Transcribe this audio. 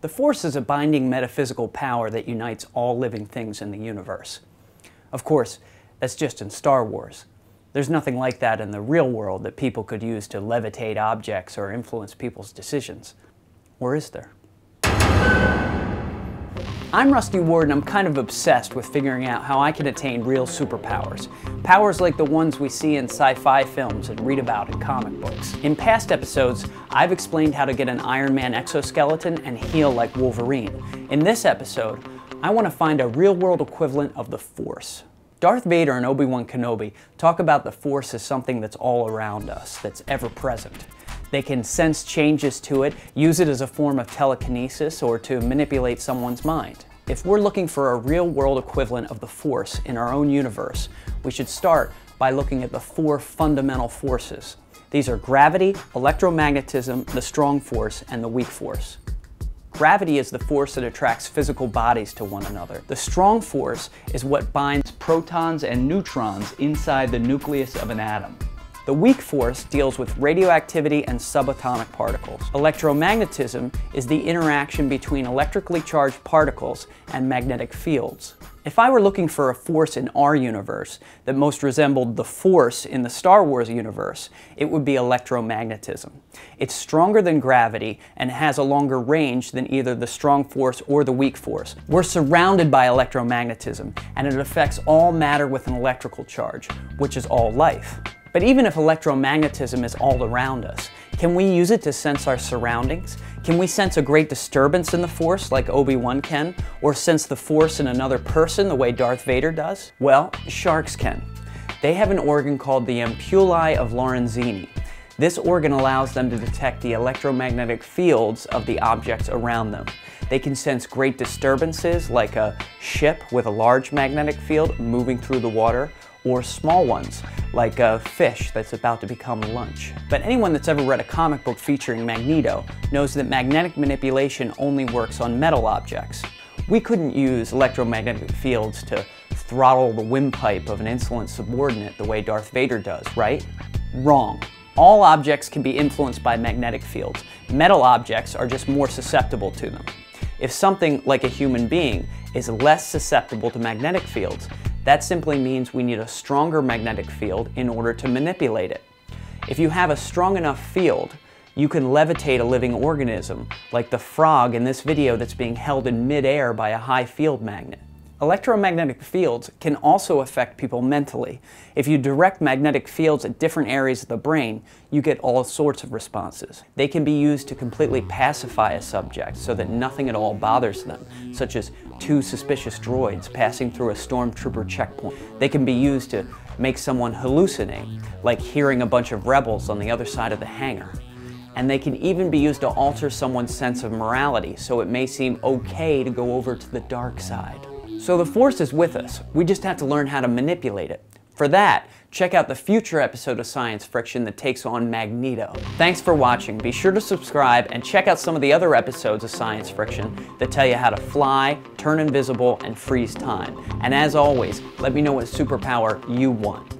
The Force is a binding metaphysical power that unites all living things in the universe. Of course, that's just in Star Wars. There's nothing like that in the real world that people could use to levitate objects or influence people's decisions. Or is there? I'm Rusty Ward, and I'm kind of obsessed with figuring out how I can attain real superpowers. Powers like the ones we see in sci-fi films and read about in comic books. In past episodes, I've explained how to get an Iron Man exoskeleton and heal like Wolverine. In this episode, I want to find a real-world equivalent of the Force. Darth Vader and Obi-Wan Kenobi talk about the Force as something that's all around us, that's ever-present. They can sense changes to it, use it as a form of telekinesis, or to manipulate someone's mind. If we're looking for a real-world equivalent of the Force in our own universe, we should start by looking at the four fundamental forces. These are gravity, electromagnetism, the strong force, and the weak force. Gravity is the force that attracts physical bodies to one another. The strong force is what binds protons and neutrons inside the nucleus of an atom. The weak force deals with radioactivity and subatomic particles. Electromagnetism is the interaction between electrically charged particles and magnetic fields. If I were looking for a force in our universe that most resembled the Force in the Star Wars universe, it would be electromagnetism. It's stronger than gravity and has a longer range than either the strong force or the weak force. We're surrounded by electromagnetism, and it affects all matter with an electrical charge, which is all life. But even if electromagnetism is all around us, can we use it to sense our surroundings? Can we sense a great disturbance in the Force like Obi-Wan can? Or sense the Force in another person the way Darth Vader does? Well, sharks can. They have an organ called the ampullae of Lorenzini. This organ allows them to detect the electromagnetic fields of the objects around them. They can sense great disturbances like a ship with a large magnetic field moving through the water, or small ones, like a fish that's about to become lunch. But anyone that's ever read a comic book featuring Magneto knows that magnetic manipulation only works on metal objects. We couldn't use electromagnetic fields to throttle the windpipe of an insolent subordinate the way Darth Vader does, right? Wrong. All objects can be influenced by magnetic fields. Metal objects are just more susceptible to them. If something, like a human being, is less susceptible to magnetic fields, that simply means we need a stronger magnetic field in order to manipulate it. If you have a strong enough field, you can levitate a living organism, like the frog in this video that's being held in midair by a high field magnet. Electromagnetic fields can also affect people mentally. If you direct magnetic fields at different areas of the brain, you get all sorts of responses. They can be used to completely pacify a subject so that nothing at all bothers them, such as two suspicious droids passing through a stormtrooper checkpoint. They can be used to make someone hallucinate, like hearing a bunch of rebels on the other side of the hangar. And they can even be used to alter someone's sense of morality, so it may seem okay to go over to the dark side. So the Force is with us, we just have to learn how to manipulate it. For that, check out the future episode of Science Friction that takes on Magneto. Thanks for watching, be sure to subscribe and check out some of the other episodes of Science Friction that tell you how to fly, turn invisible, and freeze time. And as always, let me know what superpower you want.